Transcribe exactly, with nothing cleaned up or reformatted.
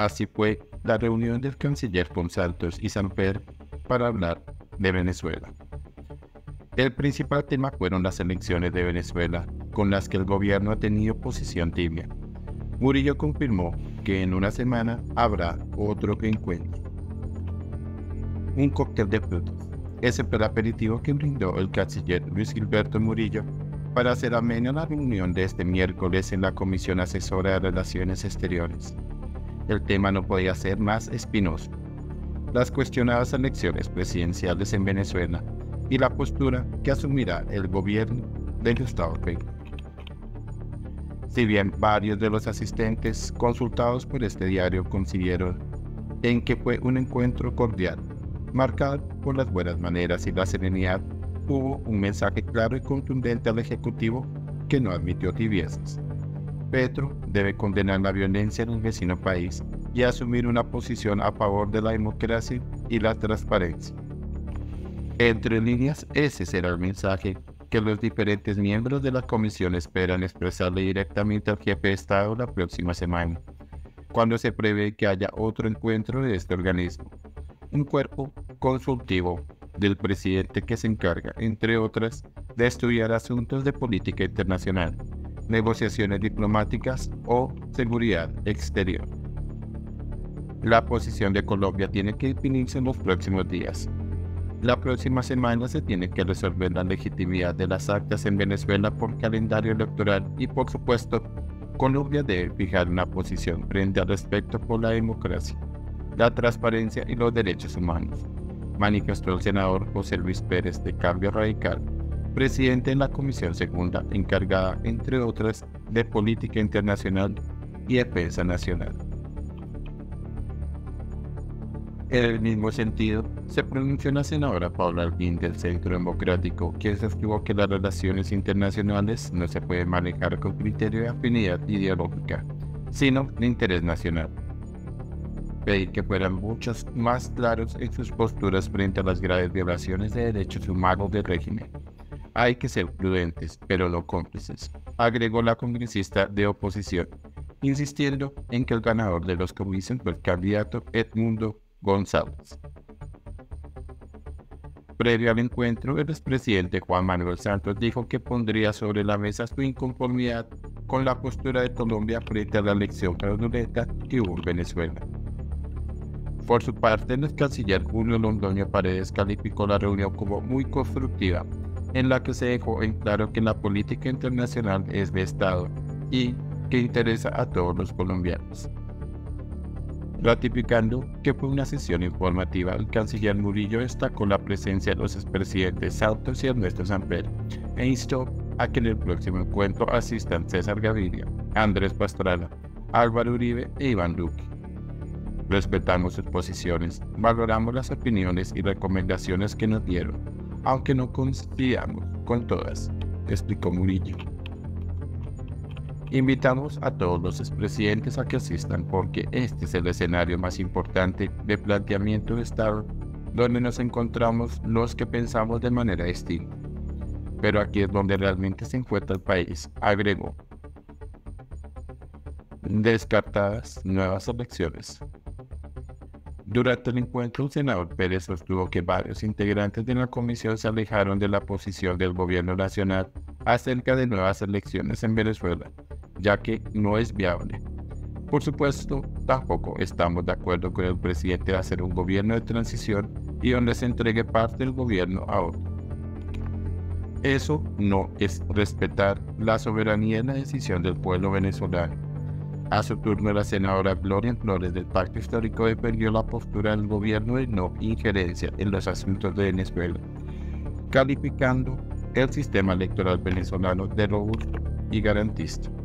Así fue la reunión del canciller con Santos y Samper para hablar de Venezuela. El principal tema fueron las elecciones de Venezuela, con las que el gobierno ha tenido posición tibia. Murillo confirmó que en una semana habrá otro encuentro. Un cóctel de frutas. Ese fue el aperitivo que brindó el canciller Luis Gilberto Murillo para hacer amena la reunión de este miércoles en la Comisión Asesora de Relaciones Exteriores. El tema no podía ser más espinoso. Las cuestionadas elecciones presidenciales en Venezuela y la postura que asumirá el gobierno de Gustavo Petro. Si bien varios de los asistentes consultados por este diario coincidieron en que fue un encuentro cordial, marcado por las buenas maneras y la serenidad, hubo un mensaje claro y contundente al Ejecutivo que no admitió tibiezas. Petro debe condenar la violencia en el vecino país y asumir una posición a favor de la democracia y la transparencia. Entre líneas, ese será el mensaje que los diferentes miembros de la comisión esperan expresarle directamente al jefe de Estado la próxima semana, cuando se prevé que haya otro encuentro de este organismo, un cuerpo consultivo del presidente que se encarga, entre otras, de estudiar asuntos de política internacional, negociaciones diplomáticas o seguridad exterior. La posición de Colombia tiene que definirse en los próximos días. La próxima semana se tiene que resolver la legitimidad de las actas en Venezuela por calendario electoral y, por supuesto, Colombia debe fijar una posición frente al respeto por la democracia, la transparencia y los derechos humanos, manifestó el senador José Luis Pérez de Cambio Radical, presidente de la Comisión Segunda, encargada, entre otras, de Política Internacional y Defensa Nacional. En el mismo sentido, se pronunció la senadora Paula Alguín del Centro Democrático, quien sostuvo que las relaciones internacionales no se pueden manejar con criterio de afinidad ideológica, sino de interés nacional. Pedí que fueran muchos más claros en sus posturas frente a las graves violaciones de derechos humanos del régimen. Hay que ser prudentes, pero no cómplices, agregó la congresista de oposición, insistiendo en que el ganador de los comicios fue el candidato Edmundo González. Previo al encuentro, el expresidente Juan Manuel Santos dijo que pondría sobre la mesa su inconformidad con la postura de Colombia frente a la elección fraudulenta que hubo en Venezuela. Por su parte, el canciller Julio Londoño Paredes calificó la reunión como muy constructiva, en la que se dejó en claro que la política internacional es de Estado y que interesa a todos los colombianos. Ratificando que fue una sesión informativa, el canciller Murillo destacó la presencia de los expresidentes Santos y Ernesto Samper e instó a que en el próximo encuentro asistan César Gaviria, Andrés Pastrana, Álvaro Uribe e Iván Duque. Respetamos sus posiciones, valoramos las opiniones y recomendaciones que nos dieron, aunque no coincidamos con todas, explicó Murillo. Invitamos a todos los expresidentes a que asistan porque este es el escenario más importante de planteamiento de Estado donde nos encontramos los que pensamos de manera distinta. Pero aquí es donde realmente se encuentra el país, agregó. Descartadas nuevas elecciones. Durante el encuentro, el senador Pérez sostuvo que varios integrantes de la comisión se alejaron de la posición del gobierno nacional acerca de nuevas elecciones en Venezuela, ya que no es viable. Por supuesto, tampoco estamos de acuerdo con el presidente de hacer un gobierno de transición y donde se entregue parte del gobierno a otro. Eso no es respetar la soberanía y la decisión del pueblo venezolano. A su turno, la senadora Gloria Flores del Pacto Histórico defendió la postura del gobierno de no injerencia en los asuntos de Venezuela, calificando el sistema electoral venezolano de robusto y garantista.